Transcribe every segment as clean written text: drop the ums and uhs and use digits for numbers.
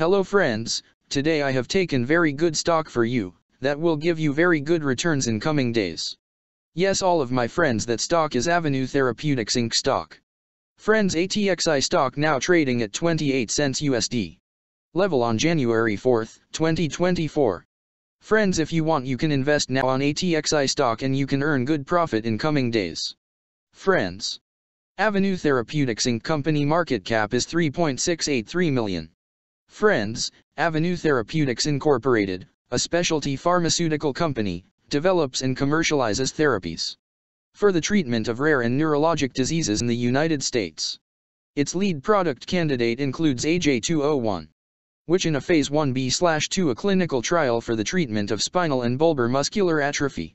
Hello friends, today I have taken very good stock for you, that will give you very good returns in coming days. Yes, all of my friends, that stock is Avenue Therapeutics Inc stock. Friends, ATXI stock now trading at 28 cents USD. Level on January 4th, 2024. Friends, if you want you can invest now on ATXI stock and you can earn good profit in coming days. Friends, Avenue Therapeutics Inc company market cap is 3.683 million. Friends, Avenue Therapeutics Incorporated, a specialty pharmaceutical company, develops and commercializes therapies for the treatment of rare and neurologic diseases in the United States. Its lead product candidate includes AJ201, which in a Phase 1b/2 a clinical trial for the treatment of spinal and bulbar muscular atrophy.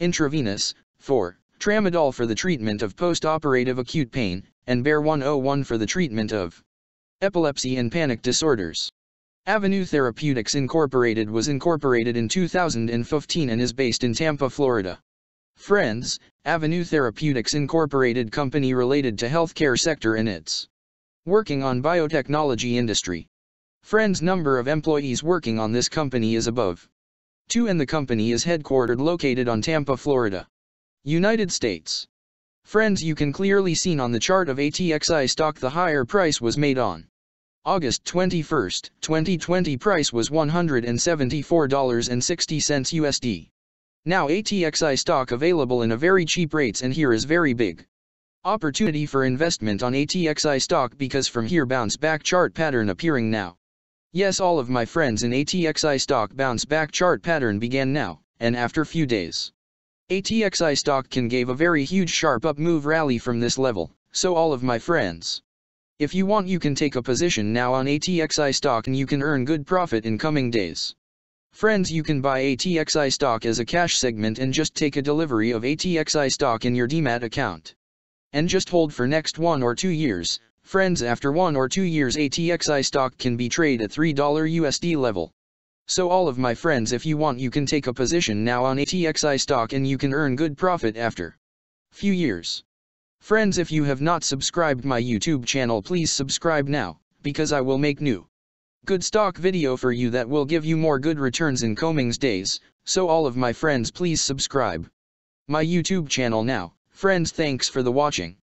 Intravenous, 4, tramadol for the treatment of post-operative acute pain, and BER101 for the treatment of epilepsy and panic disorders. Avenue Therapeutics Incorporated was incorporated in 2015 and is based in Tampa, Florida. Friends, Avenue Therapeutics Incorporated company related to healthcare sector and it's working on biotechnology industry. Friends, number of employees working on this company is above 2 and the company is headquartered located on Tampa, Florida, United States. Friends, you can clearly seen on the chart of ATXI stock the higher price was made on August 21, 2020 price was $174.60 USD. Now ATXI stock available in a very cheap rates and here is very big opportunity for investment on ATXI stock because from here bounce back chart pattern appearing now. Yes, all of my friends, in ATXI stock bounce back chart pattern began now, and after few days ATXI stock can give a very huge sharp up move rally from this level, so all of my friends, if you want you can take a position now on ATXI stock and you can earn good profit in coming days. Friends, you can buy ATXI stock as a cash segment and just take a delivery of ATXI stock in your DMAT account. And just hold for next 1 or 2 years, friends. After 1 or 2 years ATXI stock can be traded at $3 USD level. So all of my friends, if you want you can take a position now on ATXI stock and you can earn good profit after few years. Friends, if you have not subscribed my YouTube channel, please subscribe now, because I will make new good stock video for you that will give you more good returns in coming days, so all of my friends please subscribe my YouTube channel now. Friends, thanks for the watching.